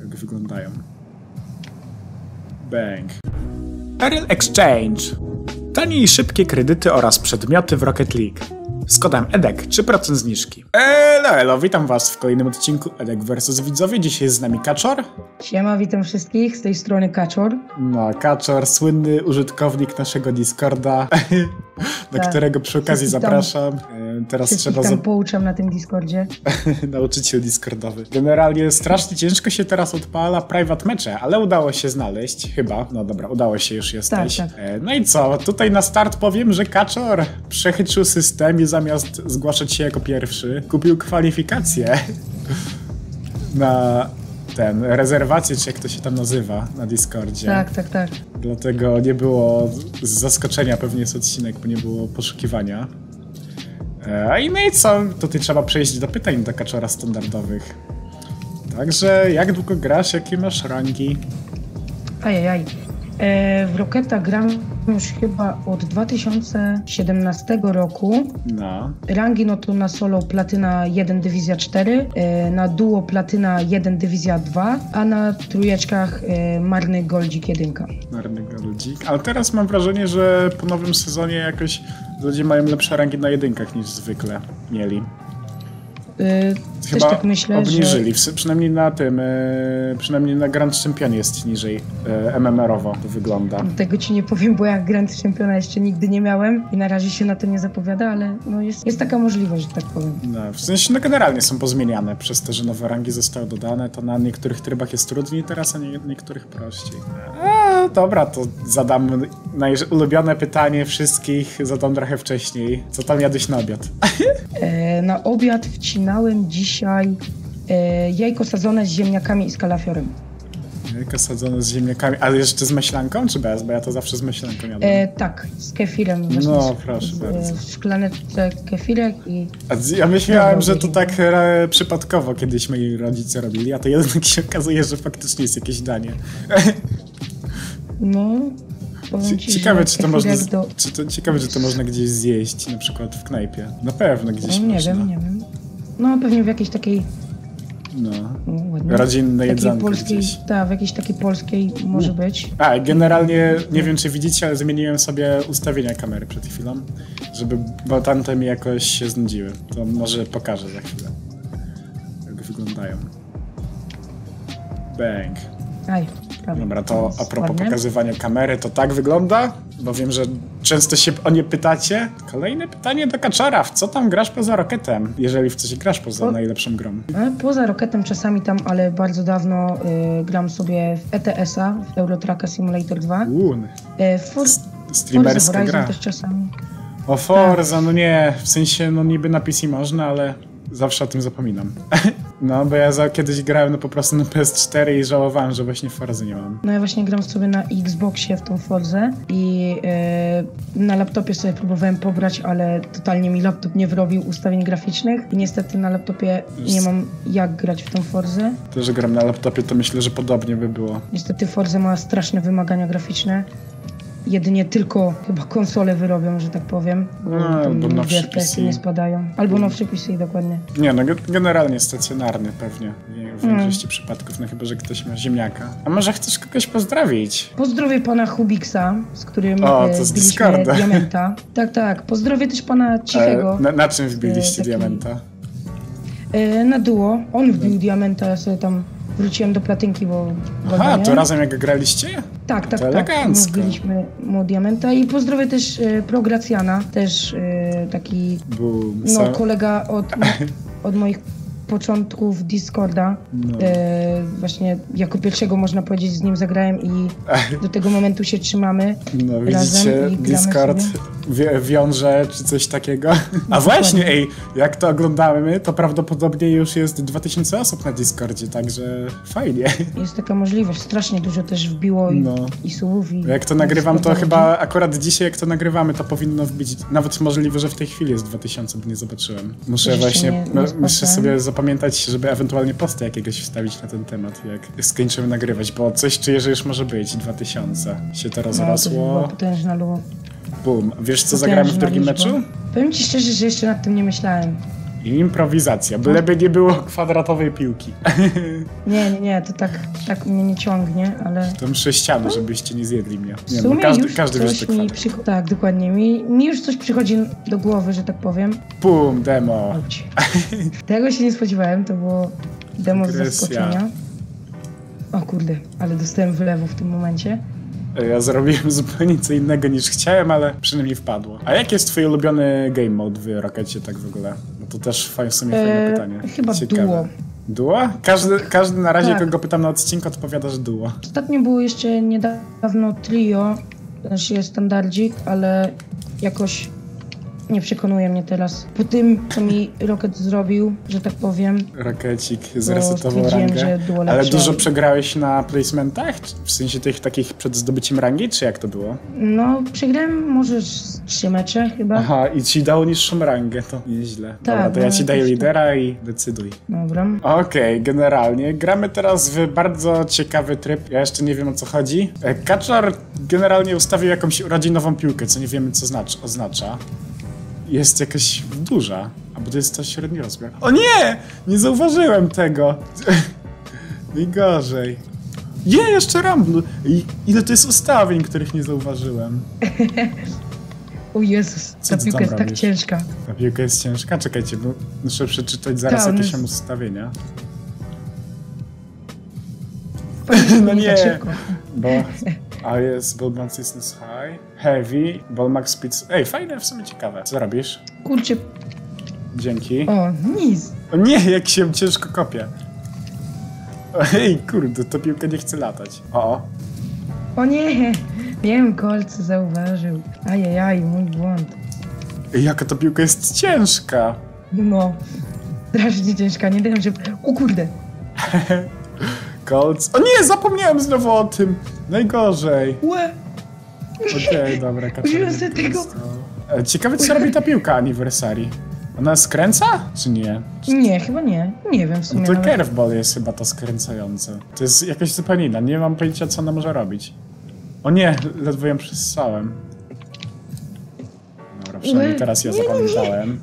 jak wyglądają. Bang. RL EXCHANGE. Tanie i szybkie kredyty oraz przedmioty w Rocket League. Z kodem EDEK 3% zniżki. Elo, witam was w kolejnym odcinku EDEK vs Widzowie. Dzisiaj jest z nami Kaczor. Siema, witam wszystkich, z tej strony Kaczor. No, Kaczor, słynny użytkownik naszego Discorda, do którego przy okazji zapraszam. Teraz trzeba tam pouczam na tym Discordzie. Nauczyciel Discordowy. Generalnie strasznie ciężko się teraz odpala private mecze, ale udało się znaleźć, chyba. No dobra, udało się, już jesteś. Tak, tak. No i co? Tutaj na start powiem, że Kaczor przechytrzył system i zamiast zgłaszać się jako pierwszy, kupił kwalifikacje na ten, rezerwację, czy jak to się tam nazywa na Discordzie. Tak, tak, tak. Dlatego nie było z zaskoczenia, pewnie jest odcinek, bo nie było poszukiwania. I no i co? Tutaj trzeba przejść do pytań do Kaczora standardowych. Także jak długo grasz, jakie masz rangi? Ajajaj. W Rocketa gram już chyba od 2017 roku. No. Rangi no to na solo platyna 1 dywizja 4, na duo platyna 1 dywizja 2, a na trójeczkach marny goldzik 1. Marny goldzik, ale teraz mam wrażenie, że po nowym sezonie jakoś ludzie mają lepsze rangi na jedynkach niż zwykle mieli. Chyba też tak myślę, obniżyli, że... przynajmniej na tym, przynajmniej na Grand Champion jest niżej MMR-owo to wygląda. Tego ci nie powiem, bo ja Grand Championa jeszcze nigdy nie miałem i na razie się na to nie zapowiada, ale no jest taka możliwość, że tak powiem. No, w sensie no generalnie są pozmieniane przez to, że nowe rangi zostały dodane, to na niektórych trybach jest trudniej teraz, a na niektórych prościej. Dobra, to zadam ulubione pytanie wszystkich, zadam trochę wcześniej. Co tam jadłeś na obiad? Na obiad wcinałem dzisiaj jajko sadzone z ziemniakami i z kalafiorem. Jajko sadzone z ziemniakami, ale jeszcze z myślanką czy bez? Bo ja to zawsze z myślanką jadłem. Tak, z kefirem. No proszę bardzo. W szklaneczce kefirek i... Ja myślałem, że to tak przypadkowo kiedyś moi rodzice robili, a to jednak się okazuje, że faktycznie jest jakieś danie. No, ciekawe, czy to można gdzieś zjeść, na przykład w knajpie. Na pewno gdzieś można. Nie wiem. No, pewnie w jakiejś takiej... No, rodzinnej jedzonku gdzieś. Tak, w jakiejś takiej polskiej może być. A, generalnie, nie wiem czy widzicie, ale zmieniłem sobie ustawienia kamery przed chwilą, żeby, bo tamte mi jakoś się znudziły. To może pokażę za chwilę, jak wyglądają. Bang. Aj. Dobra, to a propos pokazywania kamery, to tak wygląda, bo wiem, że często się o nie pytacie. Kolejne pytanie do Kaczora, w co tam grasz poza Rocketem, jeżeli w coś grasz poza najlepszą grą? Poza Rocketem czasami tam, ale bardzo dawno gram sobie w ETS-a, w Eurotracka Simulator 2. Streamerska gra. Też czasami. O Forza, tak. No nie, w sensie no niby na PC można, ale... Zawsze o tym zapominam. No, bo ja kiedyś grałem po prostu na PS4 i żałowałem, że właśnie Forzy nie mam. No ja właśnie gram sobie na Xboxie w tą Forzę i na laptopie sobie próbowałem pobrać, ale totalnie mi laptop nie wyrobił ustawień graficznych i niestety na laptopie nie mam jak grać w tą Forzę. To, że gram na laptopie, to myślę, że podobnie by było. Niestety Forza ma straszne wymagania graficzne. Jedynie tylko chyba konsole wyrobią, że tak powiem. Albo nowsze PC nie spadają. Albo nowsze PC, dokładnie. Nie, no generalnie stacjonarny pewnie. W większości przypadków, no chyba, że ktoś ma ziemniaka. A może chcesz kogoś pozdrowić? Pozdrowię pana Hubixa, z którym wbiliśmy diamenta. Tak, tak. Pozdrowię też pana Cichego. Na czym wbiliście diamenta? Na duo. On wbił diamenta, ja sobie tam... Wróciłem do platynki, bo... Aha, to razem jak graliście? Tak, tak, to tak. Mówiliśmy mu diamenta i pozdrowię też Pro Gracjana, też taki no, kolega od moich początków Discorda. No. Właśnie jako pierwszego można powiedzieć z nim zagrałem i do tego momentu się trzymamy. No widzicie, Discord wiąże czy coś takiego. A właśnie, ej, jak to oglądamy, to prawdopodobnie już jest 2000 osób na Discordzie, także fajnie. Jest taka możliwość, strasznie dużo też wbiło i słów. I jak to nagrywam, to chyba akurat dzisiaj jak to nagrywamy, to powinno wbić, nawet możliwe, że w tej chwili jest 2000, bo nie zobaczyłem. Muszę muszę sobie zapamiętać, żeby ewentualnie posta jakiegoś wstawić na ten temat, jak skończymy nagrywać, bo coś czuję, że już może być 2000. Się to rozrosło. No, potężna Wiesz co zagramy w drugim meczu? Powiem ci szczerze, że jeszcze nad tym nie myślałem. I improwizacja, byleby nie było kwadratowej piłki. Nie, nie, nie, to tak mnie nie ciągnie, ale... Tą sześcianę, żebyście nie zjedli mnie. Nie, w sumie no każdy wie, że to kwadrat. Tak, dokładnie. Mi już coś przychodzi do głowy, że tak powiem. Pum, demo. Tego się nie spodziewałem, to było demo z zaskoczenia. O kurde, ale dostałem wylewu w tym momencie. Ja zrobiłem zupełnie co innego niż chciałem, ale przynajmniej wpadło. A jaki jest twój ulubiony game mode w Rockecie tak w ogóle? No to też w sumie fajne pytanie. Chyba ciekawe. Duo. Duo? Każdy na razie, tak. Kogo pytam na odcinku, odpowiada, że duo. Ostatnio było jeszcze niedawno trio, znaczy jest standardzik, ale jakoś nie przekonuje mnie teraz. Po tym, co mi Rocket zrobił, że tak powiem. Rockecik zresetował rangę. Ale dużo przegrałeś na placementach? W sensie tych takich przed zdobyciem rangi? Czy jak to było? No, przegrałem może 3 mecze chyba. Aha, i ci dało niższą rangę, to nieźle. Tak, dobra, to ja ci daję lidera i decyduj. Dobra. Okej, generalnie gramy teraz w bardzo ciekawy tryb. Ja jeszcze nie wiem, o co chodzi. Kaczor generalnie ustawił jakąś urodzinową piłkę, co nie wiemy, co oznacza. Jest jakaś duża, albo to jest to średni rozmiar. O nie! Nie zauważyłem tego! Najgorzej. Je, jeszcze ramblu! Ile to jest ustawień, których nie zauważyłem? O Jezus, ta piłka jest tak ciężka. Ta piłka jest ciężka? Czekajcie, bo muszę przeczytać zaraz jakieś tam ustawienia. No nie! Bo... A jest ball is high, heavy, ball max speed. Ej, fajne, w sumie ciekawe. Co robisz? Kurczę. Dzięki. O, nic. O nie, jak się ciężko kopie. Ej, kurde, to piłka nie chce latać. O. O nie, wiem, kolce zauważył. Ajajaj, mój błąd. Ej, jaka ta piłka jest ciężka. No, strasznie ciężka, nie dałem się... O kurde. Kolc. O nie, zapomniałem znowu o tym. Najgorzej. Łe. Okej, dobra, Kaczor. Tego. Ciekawe, co robi ta piłka Anniversary. Ona skręca? Czy nie? Nie, chyba nie. Nie wiem w sumie. To curveball jest chyba to skręcające. To jest jakaś zupełnie inna. Nie mam pojęcia, co ona może robić. O nie, ledwo ją przestrzałem. Dobra, przynajmniej teraz ja zapamiętałem.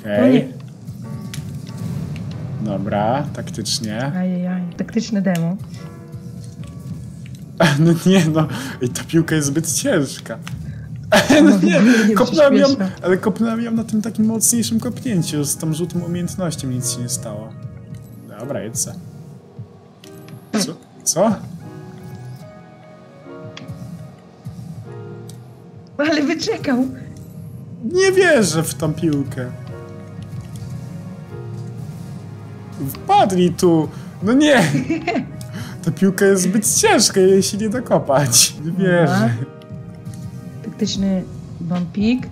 Okej. Dobra, taktycznie. Ajajaj, taktyczne demo. No nie no, i ta piłka jest zbyt ciężka. No nie, kopnąłem ją na tym takim mocniejszym kopnięciu, z tą żółtą umiejętnością nic się nie stało. Dobra, jedź. Co? Ale wyczekał. Nie wierzę w tą piłkę. Wpadli tu! No nie! Ta piłka jest zbyt ciężka, jej się nie dokopać. Nie wierzę. Taktyczny bumpik.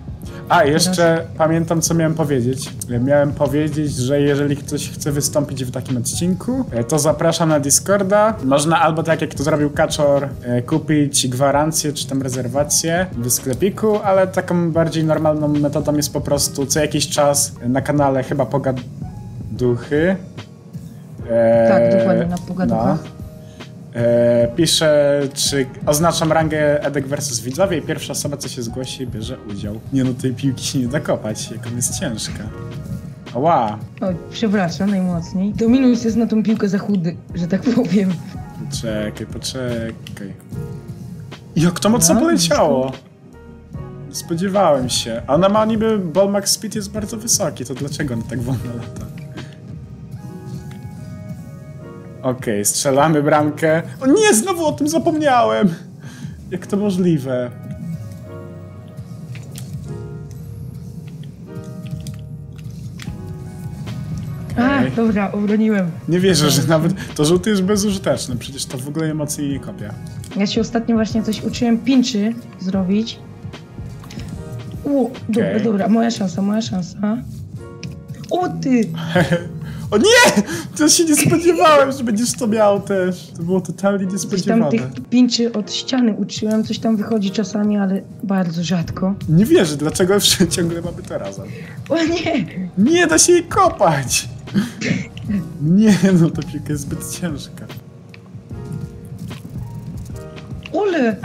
A, jeszcze pamiętam, co miałem powiedzieć. Miałem powiedzieć, że jeżeli ktoś chce wystąpić w takim odcinku, to zapraszam na Discorda. Można albo tak, jak to zrobił Kaczor, kupić gwarancję czy tam rezerwację w sklepiku, ale taką bardziej normalną metodą jest po prostu co jakiś czas na kanale chyba Pogaduchy. Tak, dokładnie, na Pogaduchach. Piszę, czy oznaczam rangę EDEK versus Widzowie i pierwsza osoba, co się zgłosi, bierze udział. Nie no, tej piłki się nie da kopać, jaką jest ciężka. Ała! Oj, przepraszam najmocniej. Dominus jest na tą piłkę za chudy, że tak powiem. Poczekaj. Jak to mocno poleciało! Spodziewałem się. A ona ma niby ball max speed jest bardzo wysoki, to dlaczego on tak wolno lata? Okej, strzelamy bramkę. O nie, znowu o tym zapomniałem! Jak to możliwe? Okay. A, dobra, obroniłem. Nie wierzę, że nawet to żółty jest bezużyteczny, przecież to w ogóle emocji nie kopia. Ja się ostatnio właśnie coś uczyłem pinczy zrobić. Dobra, moja szansa. O ty! O nie! To się nie spodziewałem, że będziesz to miał też. To było totalnie niespodziewane. Coś tam tych pinczy od ściany uczyłem, coś tam wychodzi czasami, ale bardzo rzadko. Nie wierzę, dlaczego ciągle mamy to razem. O nie! Nie da się jej kopać! Nie no, ta piłka jest zbyt ciężka. Ule!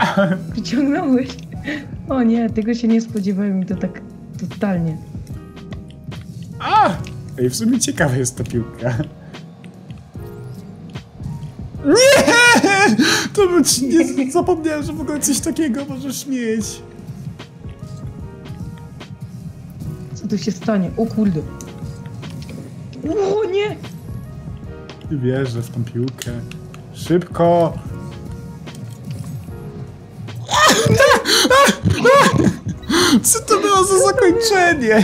Wyciągnąłeś! O nie, tego się nie spodziewałem i to tak totalnie. A! Ej, w sumie ciekawa jest ta piłka. Nie! To być nie zapomniałem, że w ogóle coś takiego możesz mieć. Co tu się stanie? O kurde. O nie! Nie wierzę w tą piłkę. Szybko! Co to było za zakończenie?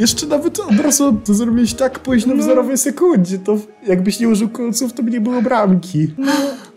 Jeszcze nawet od razu to zrobiłeś tak późno w zerowej sekundzie, to jakbyś nie użył końców, to by nie było bramki. No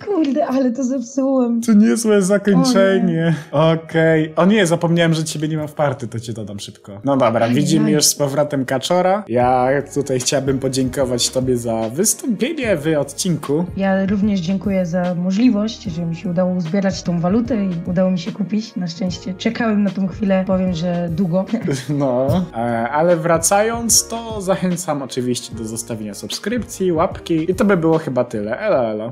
kurde, ale to zepsułem. To niezłe zakończenie. Okej. Okay. O nie, zapomniałem, że ciebie nie ma w party, to cię dodam szybko. No dobra, widzimy już z powrotem Kaczora. Ja tutaj chciałabym podziękować tobie za wystąpienie w odcinku. Ja również dziękuję za możliwość, że mi się udało uzbierać tą walutę i udało mi się kupić, na szczęście. Czekałem na tą chwilę, powiem, że długo. No, ale wracając, to zachęcam oczywiście do zostawienia subskrypcji, łapki i to by było chyba tyle. Elo, elo.